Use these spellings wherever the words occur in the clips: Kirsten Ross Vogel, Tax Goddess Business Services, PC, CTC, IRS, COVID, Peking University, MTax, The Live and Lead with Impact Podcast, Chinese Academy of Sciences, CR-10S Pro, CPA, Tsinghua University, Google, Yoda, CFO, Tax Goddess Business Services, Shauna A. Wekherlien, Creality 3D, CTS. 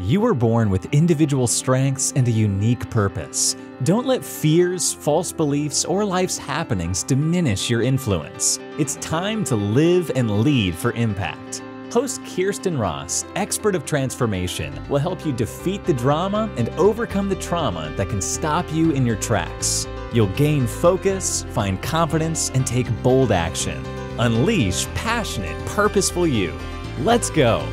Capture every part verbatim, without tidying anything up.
You were born with individual strengths and a unique purpose. Don't let fears, false beliefs, or life's happenings diminish your influence. It's time to live and lead for impact. Host Kirsten Ross, expert of transformation, will help you defeat the drama and overcome the trauma that can stop you in your tracks. You'll gain focus, find confidence, and take bold action. Unleash passionate, purposeful you. Let's go.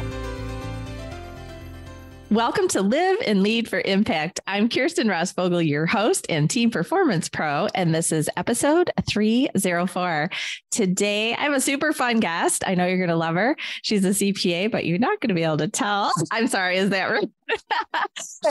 Welcome to Live and Lead for Impact. I'm Kirsten Ross Vogel, your host and team performance pro, and this is episode three oh four. Today, I have a super fun guest. I know you're going to love her. She's a C P A, but you're not going to be able to tell. I'm sorry, is that right?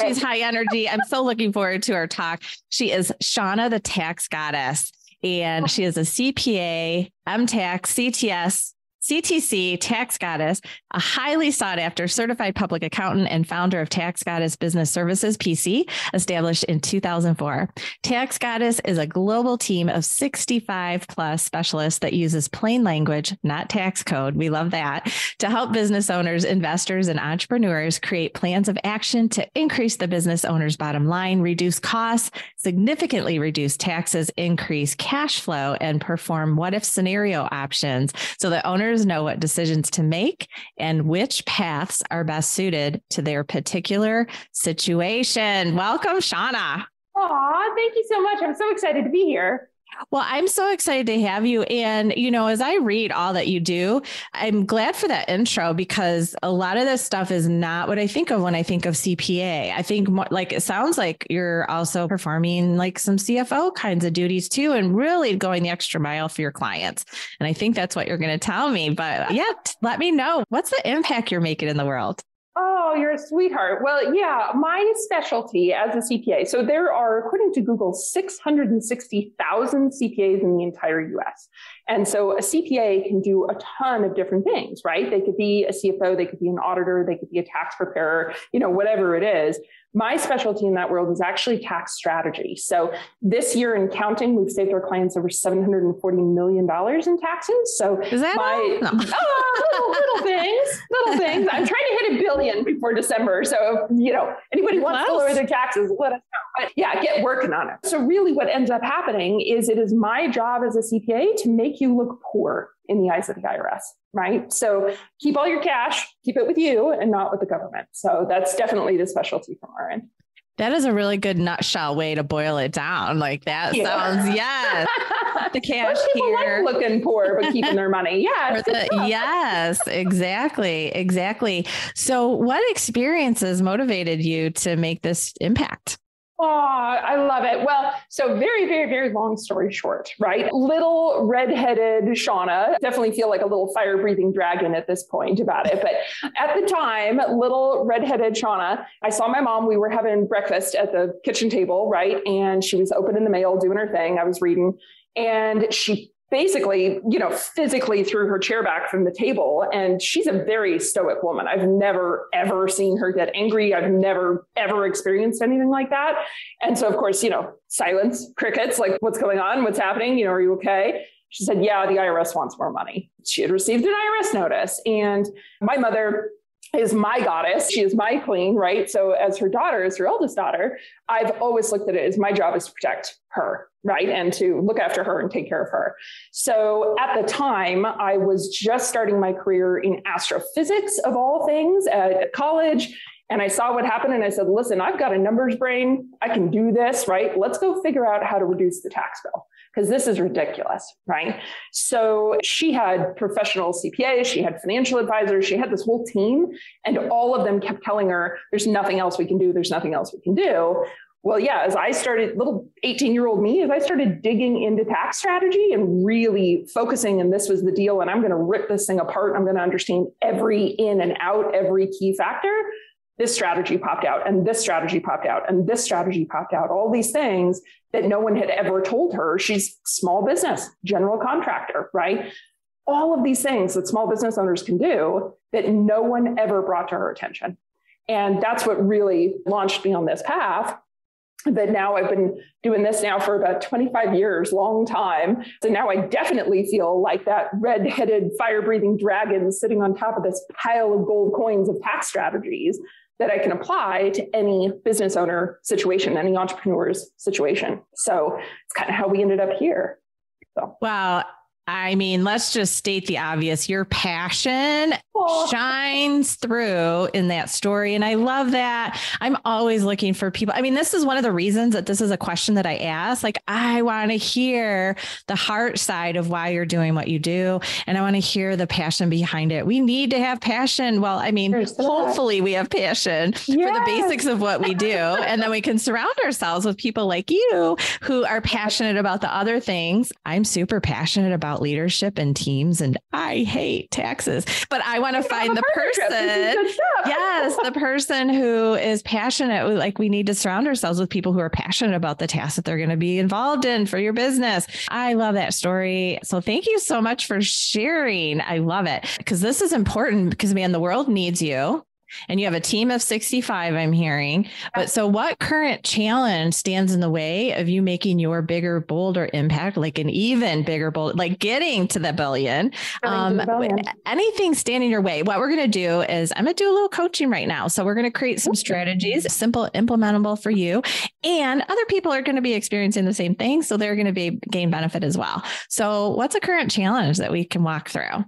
She's high energy. I'm so looking forward to our talk. She is Shauna, the Tax Goddess, and she is a C P A, MTax, C T S, C T C, Tax Goddess, a highly sought after certified public accountant and founder of Tax Goddess Business Services, P C, established in two thousand four. Tax Goddess is a global team of sixty-five plus specialists that uses plain language, not tax code. We love that, to help business owners, investors, and entrepreneurs create plans of action to increase the business owner's bottom line, reduce costs, significantly reduce taxes, increase cash flow, and perform what-if scenario options so that owners know what decisions to make and which paths are best suited to their particular situation. Welcome, Shauna. Aw, thank you so much. I'm so excited to be here. Well, I'm so excited to have you. And, you know, as I read all that you do, I'm glad for that intro, because a lot of this stuff is not what I think of when I think of C P A. I think more, like, it sounds like you're also performing like some C F O kinds of duties too, and really going the extra mile for your clients. And I think that's what you're going to tell me, but yeah, let me know, what's the impact you're making in the world? Oh, you're a sweetheart. Well, yeah, my specialty as a C P A. So there are, according to Google, six hundred sixty thousand C P As in the entire U S. And so a C P A can do a ton of different things, right? They could be a C F O, they could be an auditor, they could be a tax preparer, you know, whatever it is. My specialty in that world is actually tax strategy. So this year in counting, we've saved our clients over seven hundred forty million dollars in taxes. So is that my, no. oh, little, little things, little things. I'm trying to hit a billion before December. So, you know, anybody wants Close. to lower their taxes, let us know. But yeah, get working on it. So really what ends up happening is it is my job as a C P A to make you look poor in the eyes of the I R S, right? So keep all your cash, keep it with you and not with the government. So that's definitely the specialty from our end. That is a really good nutshell way to boil it down. Like that yeah. sounds, yes. The cash people here. Like looking poor, but keeping their money. Yeah. The, yes, exactly. Exactly. So what experiences motivated you to make this impact? Oh, I love it. Well, so very, very, very long story short, right? Little redheaded Shauna, definitely feel like a little fire breathing dragon at this point about it. But at the time, little redheaded Shauna, I saw my mom, we were having breakfast at the kitchen table, right? And she was opening the mail, doing her thing. I was reading, and she basically, you know, physically threw her chair back from the table. And she's a very stoic woman. I've never, ever seen her get angry. I've never, ever experienced anything like that. And so, of course, you know, silence, crickets, like, what's going on? What's happening? You know, are you okay? She said, yeah, the I R S wants more money. She had received an I R S notice. And my mother is my goddess. She is my queen, right? So as her daughter, as her eldest daughter, I've always looked at it as my job is to protect her, right? And to look after her and take care of her. So at the time, I was just starting my career in astrophysics, of all things, at college. And I saw what happened and I said, listen, I've got a numbers brain. I can do this, right? Let's go figure out how to reduce the tax bill, because this is ridiculous, right? So she had professional C P As, she had financial advisors, she had this whole team, and all of them kept telling her, there's nothing else we can do, there's nothing else we can do. Well, yeah, as I started, little eighteen-year-old me, as I started digging into tax strategy and really focusing, and this was the deal, and I'm going to rip this thing apart, I'm going to understand every in and out, every key factor, this strategy popped out, and this strategy popped out, and this strategy popped out, all these things that no one had ever told her. She's small business, general contractor, right? All of these things that small business owners can do that no one ever brought to her attention. And that's what really launched me on this path. But now I've been doing this now for about twenty-five years, long time. So now I definitely feel like that red-headed, fire-breathing dragon sitting on top of this pile of gold coins of tax strategies that I can apply to any business owner situation, any entrepreneur's situation. So it's kind of how we ended up here. So. Wow. I mean, let's just state the obvious. Your passion oh. shines through in that story. And I love that. I'm always looking for people. I mean, this is one of the reasons that this is a question that I ask. Like, I want to hear the heart side of why you're doing what you do. And I want to hear the passion behind it. We need to have passion. Well, I mean, There's hopefully that. we have passion yes. for the basics of what we do. And then we can surround ourselves with people like you who are passionate about the other things. I'm super passionate about leadership and teams, and I hate taxes, but I want to find the person. Yes, the person who is passionate. Like, we need to surround ourselves with people who are passionate about the tasks that they're going to be involved in for your business. I love that story. So thank you so much for sharing. I love it, because this is important, because, man, the world needs you. And you have a team of sixty-five, I'm hearing. But so what current challenge stands in the way of you making your bigger, bolder impact, like an even bigger, bold, like getting to the billion, um, to the billion. anything standing your way? What we're going to do is I'm going to do a little coaching right now. So we're going to create some strategies, simple, implementable for you, and other people are going to be experiencing the same thing. So they're going to be gain benefit as well. So what's a current challenge that we can walk through?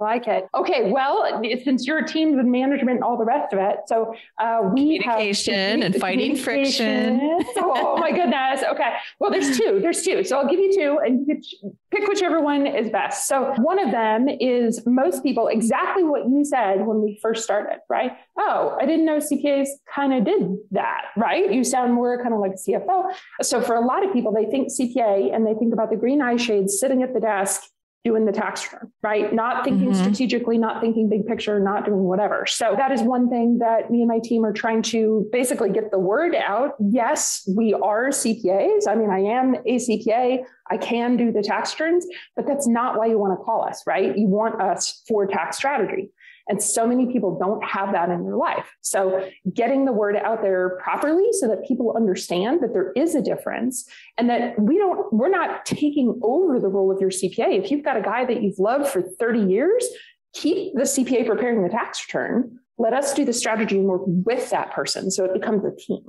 Like it. Okay. Well, since you're teams and management and all the rest of it. So uh, we communication have communication and fighting communication. friction. Oh my goodness. Okay. Well, there's two, there's two. So I'll give you two and you can pick whichever one is best. So one of them is most people, exactly what you said when we first started, right? Oh, I didn't know C P As kind of did that, right? You sound more kind of like a C F O. So for a lot of people, they think C P A and they think about the green eye shades sitting at the desk doing the tax return, right? Not thinking mm-hmm. strategically, not thinking big picture, not doing whatever. So that is one thing that me and my team are trying to basically get the word out. Yes, we are C P As. I mean, I am a C P A. I can do the tax returns, but that's not why you want to call us, right? You want us for tax strategy. And so many people don't have that in their life. So getting the word out there properly so that people understand that there is a difference and that we don't, we're not taking over the role of your C P A. If you've got a guy that you've loved for thirty years, keep the C P A preparing the tax return. Let us do the strategy and work with that person. So it becomes a team.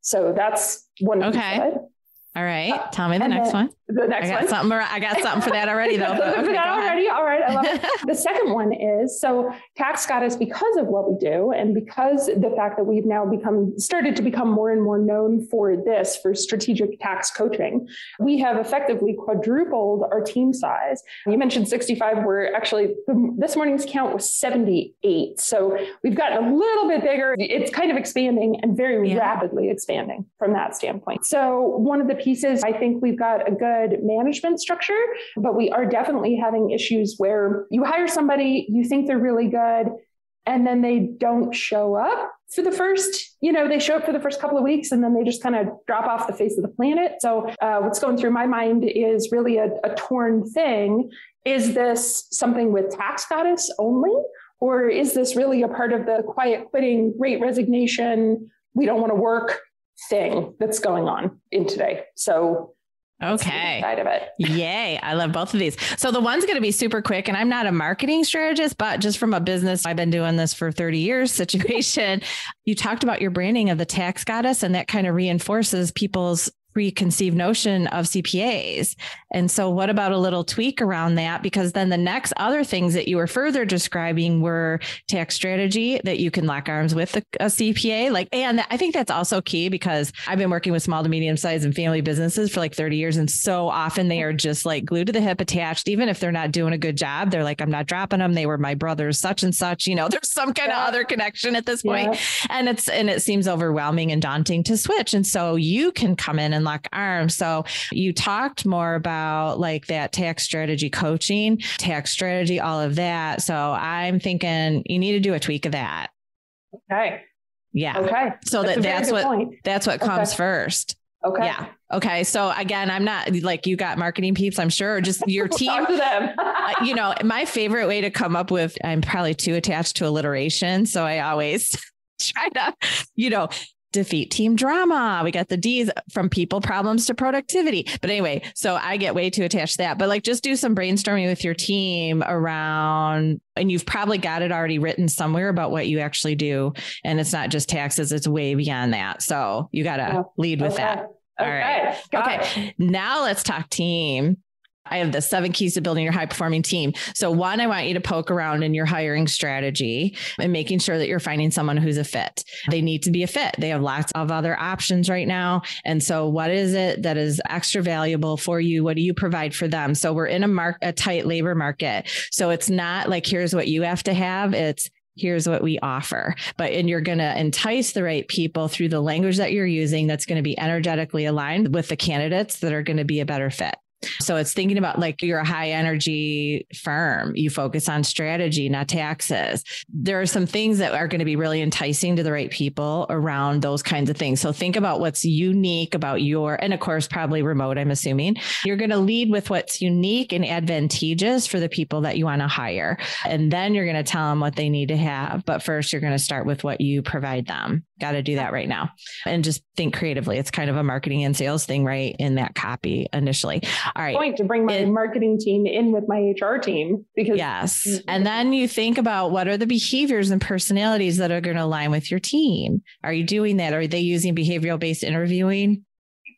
So that's one. Okay. All right. Tell me the and next one. The next I got one. Something, I got something for that already, though. Okay, for that already. All right. I love it. The second one is, so Tax Goddess, because of what we do and because the fact that we've now become started to become more and more known for this, for strategic tax coaching, we have effectively quadrupled our team size. You mentioned sixty-five. We're actually, this morning's count was seventy-eight. So we've gotten a little bit bigger. It's kind of expanding and very yeah. rapidly expanding from that standpoint. So one of the pieces, I think we've got a good management structure, but we are definitely having issues where you hire somebody, you think they're really good, and then they don't show up for the first, you know, they show up for the first couple of weeks and then they just kind of drop off the face of the planet. So uh, what's going through my mind is really a, a torn thing. Is this something with Tax Goddess only, or is this really a part of the quiet quitting, great resignation, we don't want to work thing that's going on in today? So okay. Side of it. Yay. I love both of these. So the one's going to be super quick, and I'm not a marketing strategist, but just from a business, I've been doing this for thirty years situation. You talked about your branding of the Tax Goddess, and that kind of reinforces people's preconceived notion of C P As. And so what about a little tweak around that? Because then the next other things that you were further describing were tax strategy that you can lock arms with a, a C P A. Like, and I think that's also key, because I've been working with small to medium sized and family businesses for like thirty years. And so often they are just like glued to the hip attached, even if they're not doing a good job, they're like, I'm not dropping them. They were my brothers, such and such, you know, there's some kind yeah. of other connection at this point. Yeah. And it's, and it seems overwhelming and daunting to switch. And so you can come in and lock arms. So you talked more about like that tax strategy coaching, tax strategy, all of that. So I'm thinking you need to do a tweak of that. Okay. Yeah. Okay. So that's that that's what point. that's what comes okay. first. Okay. Yeah. Okay. So again, I'm not like you got marketing peeps, I'm sure, just your team, talk to them. uh, you know, my favorite way to come up with, I'm probably too attached to alliteration. So I always try to, you know, defeat team drama. We got the D's from people problems to productivity. But anyway, so I get way too attached to that. But like, just do some brainstorming with your team around, and you've probably got it already written somewhere about what you actually do. And it's not just taxes, it's way beyond that. So you got to lead with okay. that. All okay. right. Got okay. It. Now let's talk team. I have the seven keys to building your high performing team. So one, I want you to poke around in your hiring strategy and making sure that you're finding someone who's a fit. They need to be a fit. They have lots of other options right now. And so what is it that is extra valuable for you? What do you provide for them? So we're in a mark, a tight labor market. So it's not like, here's what you have to have. It's here's what we offer, but, and you're going to entice the right people through the language that you're using. That's going to be energetically aligned with the candidates that are going to be a better fit. So it's thinking about, like, you're a high energy firm. You focus on strategy, not taxes. There are some things that are going to be really enticing to the right people around those kinds of things. So think about what's unique about your, and of course, probably remote, I'm assuming. You're going to lead with what's unique and advantageous for the people that you want to hire. And then you're going to tell them what they need to have. But first, you're going to start with what you provide them. Got to do that right now. And just think creatively. It's kind of a marketing and sales thing, right? In that copy initially. All right. Point to bring my it, marketing team in with my H R team. Because yes. And then you think about, what are the behaviors and personalities that are going to align with your team? Are you doing that? Are they using behavioral-based interviewing?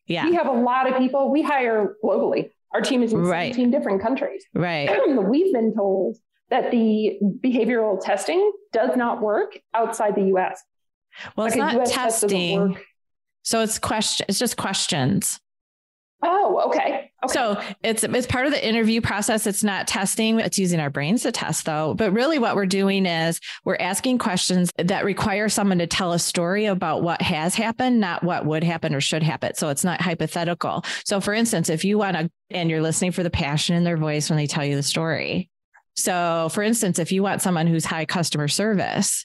Yeah. We have a lot of people. We hire globally. Our team is in right. seventeen different countries. Right. We've been told that the behavioral testing does not work outside the U S Well, like, it's not U S testing. Test so it's question. It's just questions. Oh, okay. Okay. So it's, it's part of the interview process. It's not testing. It's using our brains to test, though. But really what we're doing is we're asking questions that require someone to tell a story about what has happened, not what would happen or should happen. So it's not hypothetical. So for instance, if you want to, and you're listening for the passion in their voice when they tell you the story. So for instance, if you want someone who's high customer service,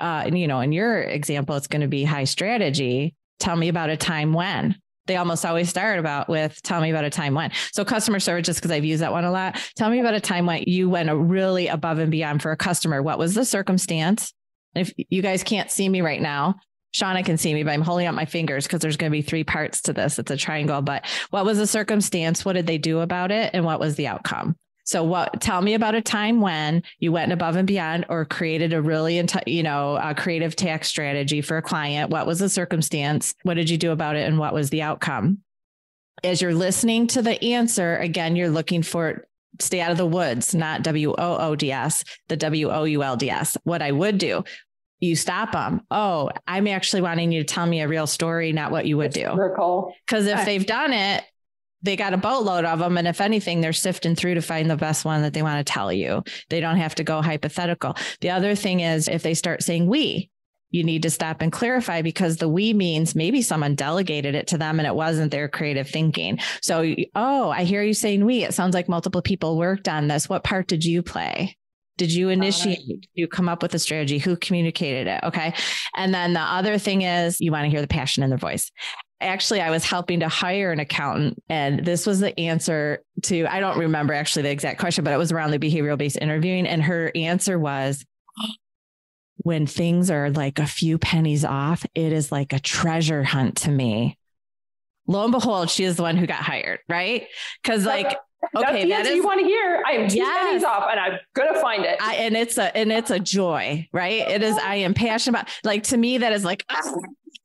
Uh, and, you know, in your example, it's going to be high strategy. Tell me about a time when. They almost always start about with, tell me about a time when. So customer service, just because I've used that one a lot. Tell me about a time when you went really above and beyond for a customer. What was the circumstance? If you guys can't see me right now, Shauna can see me, but I'm holding up my fingers because there's going to be three parts to this. It's a triangle, but what was the circumstance? What did they do about it? And what was the outcome? So what, tell me about a time when you went above and beyond or created a really, you know, a creative tax strategy for a client. What was the circumstance? What did you do about it? And what was the outcome? As you're listening to the answer, again, you're looking for, stay out of the woods, not W O O D S, the W O U L D S. What I would do, you stop them. Oh, I'm actually wanting you to tell me a real story, not what you would do. Because if they've done it, they got a boatload of them. And if anything, they're sifting through to find the best one that they want to tell you. They don't have to go hypothetical. The other thing is, if they start saying we, you need to stop and clarify, because the we means maybe someone delegated it to them and it wasn't their creative thinking. So, oh, I hear you saying we. It sounds like multiple people worked on this. What part did you play? Did you initiate? Did you come up with a strategy? Who communicated it? Okay. And then the other thing is, you want to hear the passion in their voice. Actually, I was helping to hire an accountant, and this was the answer to, I don't remember actually the exact question, but it was around the behavioral-based interviewing. And her answer was, when things are like a few pennies off, it is like a treasure hunt to me. Lo and behold, she is the one who got hired, right? Because like... Okay, that's the answer that you want to hear. I am two yes. pennies off, and I'm going to find it. I, and it's a, and it's a joy, right? It is. I am passionate about, like, to me, that is like, ah,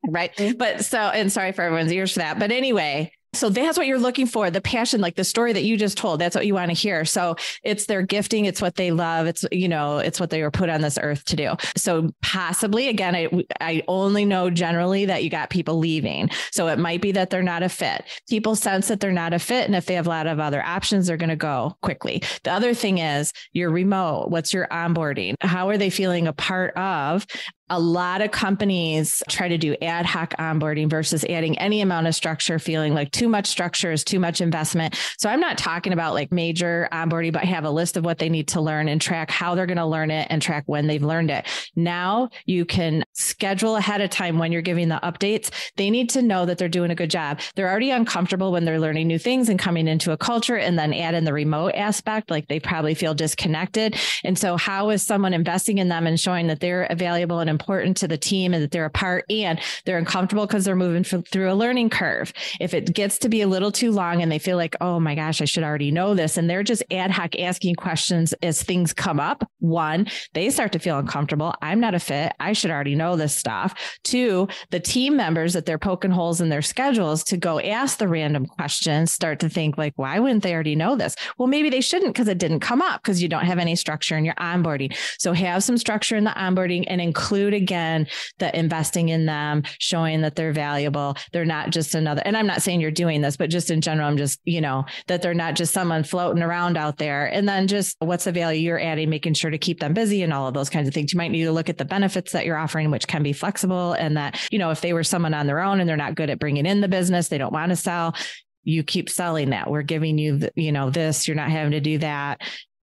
right. But so, and sorry for everyone's ears for that. But anyway, so that's what you're looking for. The passion, like the story that you just told, that's what you want to hear. So it's their gifting. It's what they love. It's, you know, it's what they were put on this earth to do. So possibly, again, I, I only know generally that you got people leaving. So it might be that they're not a fit. People sense that they're not a fit. And if they have a lot of other options, they're going to go quickly. The other thing is your remote. What's your onboarding? How are they feeling a part of? A lot of companies try to do ad hoc onboarding versus adding any amount of structure, feeling like too much structure is too much investment. So I'm not talking about like major onboarding, but have a list of what they need to learn and track how they're going to learn it and track when they've learned it. Now you can schedule ahead of time when you're giving the updates. They need to know that they're doing a good job. They're already uncomfortable when they're learning new things and coming into a culture, and then add in the remote aspect, like they probably feel disconnected. And so how is someone investing in them and showing that they're valuable and important to the team and that they're a part, and they're uncomfortable because they're moving through a learning curve? If it gets to be a little too long and they feel like, oh my gosh, I should already know this, and they're just ad hoc asking questions as things come up, one, they start to feel uncomfortable. I'm not a fit. I should already know this stuff. Two, the team members that they're poking holes in their schedules to go ask the random questions start to think like, why wouldn't they already know this? Well, maybe they shouldn't, because it didn't come up, because you don't have any structure in your onboarding. So have some structure in the onboarding, and include again, the investing in them, showing that they're valuable. They're not just another, and I'm not saying you're doing this, but just in general, I'm just, you know, that they're not just someone floating around out there. And then just what's the value you're adding, making sure to keep them busy and all of those kinds of things. You might need to look at the benefits that you're offering, which can be flexible, and that, you know, if they were someone on their own and they're not good at bringing in the business, they don't want to sell, you keep selling that. We're giving you, the, you know, this, you're not having to do that,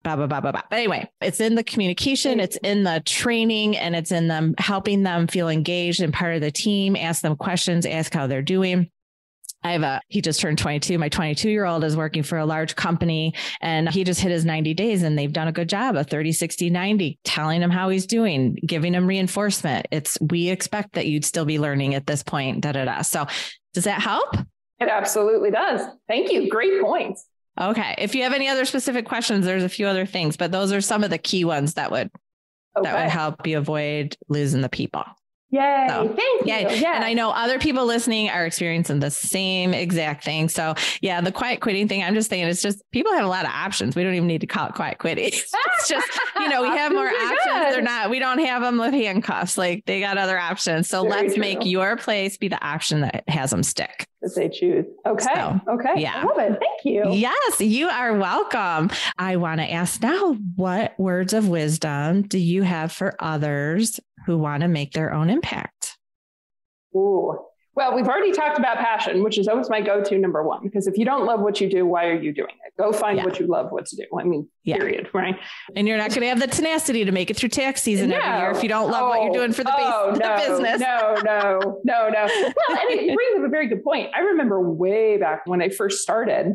blah, blah, blah, blah, blah. But anyway, it's in the communication, it's in the training, and it's in them helping them feel engaged and part of the team, ask them questions, ask how they're doing. I have a, he just turned twenty-two. My twenty-two year old is working for a large company, and he just hit his ninety days, and they've done a good job of thirty, sixty, ninety, telling him how he's doing, giving him reinforcement. It's, we expect that you'd still be learning at this point, da, da, da. So does that help? It absolutely does. Thank you. Great points. Okay. If you have any other specific questions, there's a few other things, but those are some of the key ones that would, okay. that would help you avoid losing the people. Yay. So, Thank you. Yay. Yeah. And I know other people listening are experiencing the same exact thing. So yeah, the quiet quitting thing, I'm just saying, it's just, people have a lot of options. We don't even need to call it quiet quitting. It's just, you know, we have more options. Good. They're not, we don't have them with handcuffs. Like, they got other options. So Very let's true. make your place be the option that has them stick. As they choose. Okay. So, okay. Yeah. I love it. Thank you. Yes, you are welcome. I want to ask now, what words of wisdom do you have for others who want to make their own impact? Ooh. Well, we've already talked about passion, which is always my go-to number one, because if you don't love what you do, why are you doing it? Go find yeah. what you love, what to do. I mean, yeah. period, right? And you're not going to have the tenacity to make it through tax season no. every year if you don't love oh, what you're doing for the, oh, base, no, the business. no, no, no, no. Well, and it brings up a very good point. I remember way back when I first started,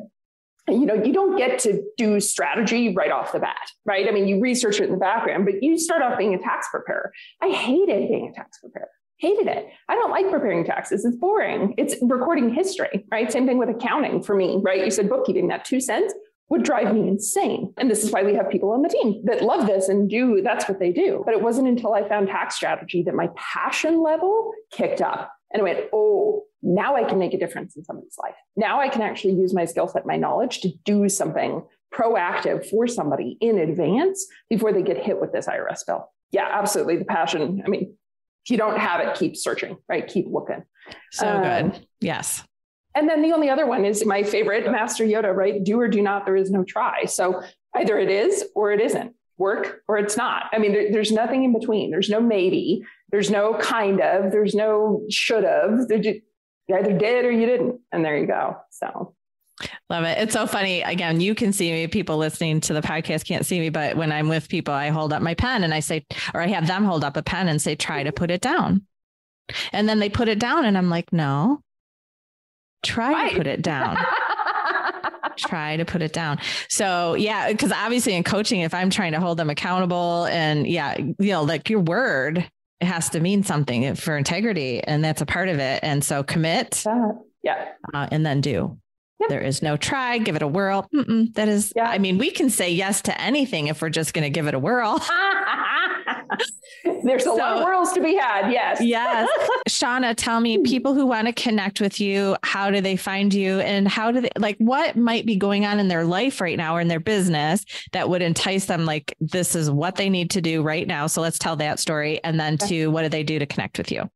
you know, you don't get to do strategy right off the bat, right? I mean, you research it in the background, but you start off being a tax preparer. I hated being a tax preparer. Hated it. I don't like preparing taxes. It's boring. It's recording history, right? Same thing with accounting for me, right? You said bookkeeping, that two cents would drive me insane. And this is why we have people on the team that love this and do, that's what they do. But it wasn't until I found tax strategy that my passion level kicked up. And I went, oh, now I can make a difference in somebody's life. Now I can actually use my skill set, my knowledge to do something proactive for somebody in advance before they get hit with this I R S bill. Yeah, absolutely. The passion. I mean, if you don't have it, keep searching, right? Keep looking. So um, good. Yes. And then the only other one is my favorite, Master Yoda, right? Do or do not, there is no try. So either it is or it isn't. Work or it's not. I mean, there, there's nothing in between. There's no maybe. There's no kind of. There's no should have. You either did or you didn't. And there you go. So. Love it. It's so funny. Again, you can see me, people listening to the podcast can't see me, but when I'm with people, I hold up my pen and I say, or I have them hold up a pen and say, try to put it down. And then they put it down and I'm like, no, try right. to put it down. Try to put it down. So yeah, because obviously in coaching, if I'm trying to hold them accountable and yeah, you know, like your word, it has to mean something for integrity, and that's a part of it. And so commit uh, yeah, uh, and then do. Yep. There is no try, give it a whirl. Mm-mm, that is, yeah. I mean, we can say yes to anything if we're just going to give it a whirl. There's a so, lot of whirls to be had. Yes. Yes. Shauna, tell me, people who want to connect with you, how do they find you, and how do they, like, what might be going on in their life right now or in their business that would entice them? Like, this is what they need to do right now. So let's tell that story. And then to, what do they do to connect with you?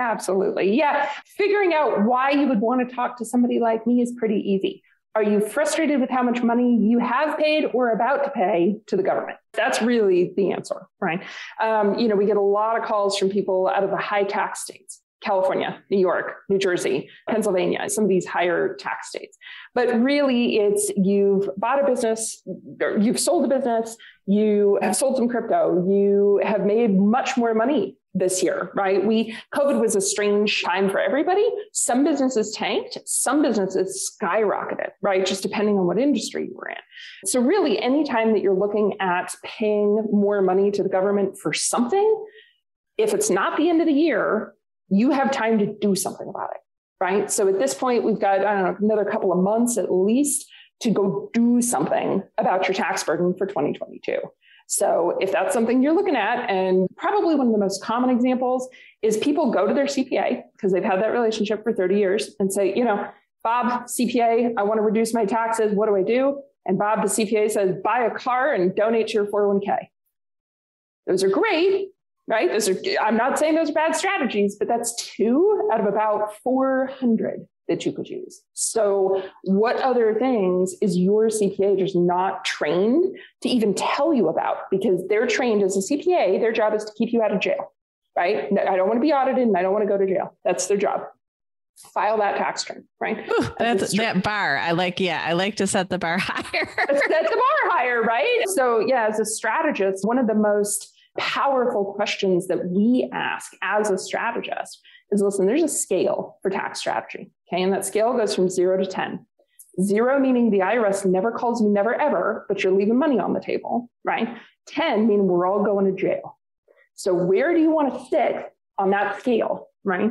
Absolutely. Yeah. Figuring out why you would want to talk to somebody like me is pretty easy. Are you frustrated with how much money you have paid or about to pay to the government? That's really the answer, right? Um, you know, we get a lot of calls from people out of the high tax states, California, New York, New Jersey, Pennsylvania, some of these higher tax states. But really it's, you've bought a business, or you've sold a business, you have sold some crypto, you have made much more money this year, right? We, COVID was a strange time for everybody. Some businesses tanked, some businesses skyrocketed, right? Just depending on what industry you were in. So really, anytime that you're looking at paying more money to the government for something, if it's not the end of the year, you have time to do something about it, right? So at this point, we've got, I don't know, another couple of months at least to go do something about your tax burden for twenty twenty-two. So if that's something you're looking at, and probably one of the most common examples is people go to their C P A because they've had that relationship for thirty years and say, you know, Bob, C P A, I want to reduce my taxes. What do I do? And Bob, the C P A says, buy a car and donate to your four oh one K. Those are great, right? Those are, I'm not saying those are bad strategies, but that's two out of about four hundred that you could use. So what other things is your C P A just not trained to even tell you about? Because they're trained as a C P A, their job is to keep you out of jail, right? I don't want to be audited and I don't want to go to jail. That's their job. File that tax return, right? Ooh, that's that bar. I like, yeah, I like to set the bar higher. Set the bar higher, right? So yeah, as a strategist, one of the most powerful questions that we ask as a strategist is, listen, there's a scale for tax strategy. Okay. And that scale goes from zero to ten. Zero meaning the I R S never calls me, never ever, but you're leaving money on the table, right? ten meaning we're all going to jail. So where do you want to sit on that scale, right?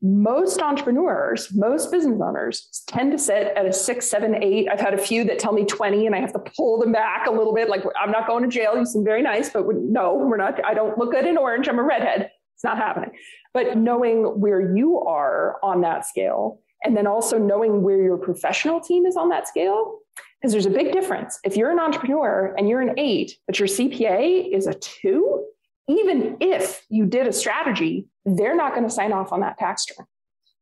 Most entrepreneurs, most business owners tend to sit at a six, seven, eight. I've had a few that tell me twenty and I have to pull them back a little bit. Like, I'm not going to jail. You seem very nice, but no, we're not. I don't look good in orange. I'm a redhead. It's not happening. But knowing where you are on that scale, and then also knowing where your professional team is on that scale, because there's a big difference. If you're an entrepreneur and you're an eight, but your C P A is a two, even if you did a strategy, they're not going to sign off on that tax return.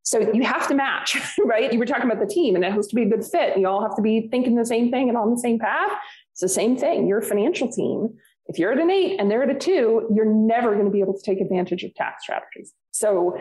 So you have to match, right? You were talking about the team and it has to be a good fit. And you all have to be thinking the same thing and on the same path. It's the same thing. Your financial team, if you're at an eight and they're at a two, you're never going to be able to take advantage of tax strategies. So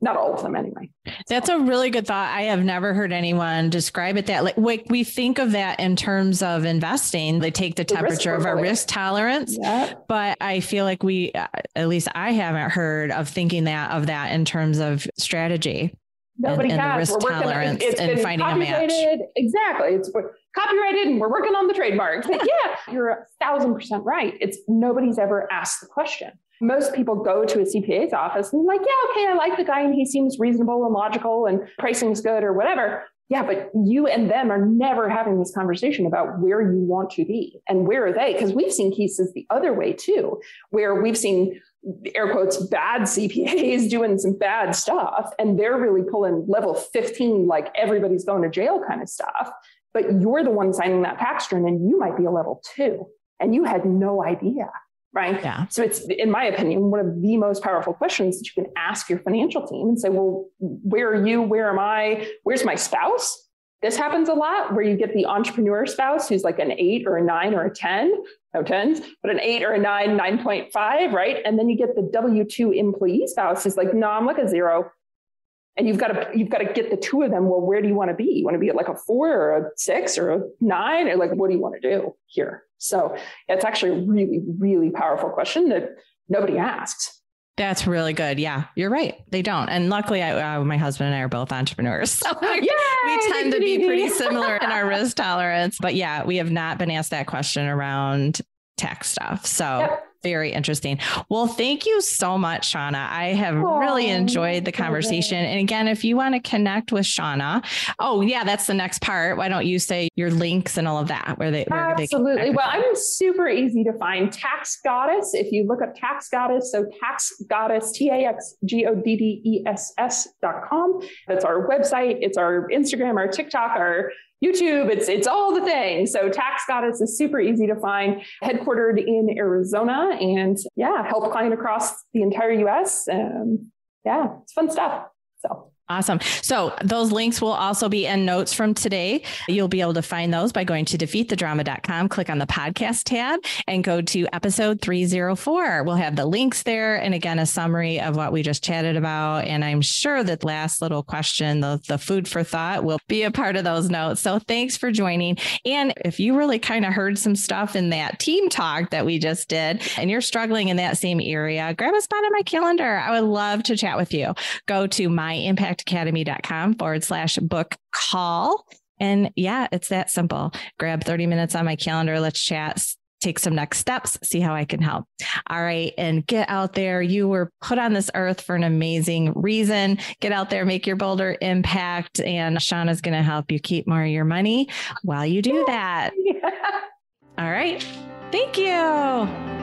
not all of them anyway. That's a really good thought. I have never heard anyone describe it that, like, like we think of that in terms of investing. They take the, the temperature of our risk tolerance, yeah. But I feel like we, at least I haven't heard of thinking that of that in terms of strategy. Nobody and, has. And the risk tolerance it's, it's and finding a match. Exactly. It's copyrighted and we're working on the trademark. But yeah, you're a thousand percent right. It's nobody's ever asked the question. Most people go to a C P A's office and like, yeah, okay, I like the guy and he seems reasonable and logical and pricing's good or whatever. Yeah, but you and them are never having this conversation about where you want to be and where are they? Because we've seen cases the other way too, where we've seen air quotes, bad C P As doing some bad stuff. And they're really pulling level fifteen, like everybody's going to jail kind of stuff. But you're the one signing that tax return and you might be a level two and you had no idea, right? Yeah. So it's, in my opinion, one of the most powerful questions that you can ask your financial team and say, well, where are you? Where am I? Where's my spouse? This happens a lot where you get the entrepreneur spouse who's like an eight or a nine or a ten, no tens, but an eight or a nine, nine point five, right? And then you get the W two employee spouse who's like, no, I'm like a zero. And you've got to, you've got to get the two of them. Well, where do you want to be? You want to be at like a four or a six or a nine? Or like, what do you want to do here? So it's actually a really, really powerful question that nobody asks. That's really good. Yeah, you're right. They don't. And luckily, I, uh, my husband and I are both entrepreneurs. So Yay, we tend to be pretty similar in our risk tolerance. But yeah, we have not been asked that question around tax stuff. So yep. Very interesting. Well, thank you so much, Shauna. I have Aww. really enjoyed the conversation. And again, if you want to connect with Shauna, oh yeah, that's the next part. Why don't you say your links and all of that? Where they where Absolutely. They well, I'm super easy to find. Tax Goddess. If you look up Tax Goddess, so Tax Goddess, T A X G O D D E S S dot com. That's our website. It's our Instagram, our TikTok, our YouTube, it's it's all the things. So Tax Goddess is super easy to find, headquartered in Arizona, and yeah, help clients across the entire U S. Um, yeah, it's fun stuff. So Awesome. So those links will also be in notes from today. You'll be able to find those by going to defeat the drama dot com, click on the podcast tab and go to episode three oh four. We'll have the links there. And again, a summary of what we just chatted about. And I'm sure that last little question, the, the food for thought will be a part of those notes. So thanks for joining. And if you really kind of heard some stuff in that team talk that we just did, and you're struggling in that same area, grab a spot on my calendar. I would love to chat with you. Go to my impact academy dot com forward slash book call. And yeah, it's that simple. Grab thirty minutes on my calendar. Let's chat, take some next steps, see how I can help. All right. And get out there. You were put on this earth for an amazing reason. Get out there, make your bolder impact. And Shauna's going to help you keep more of your money while you do that. All right. Thank you.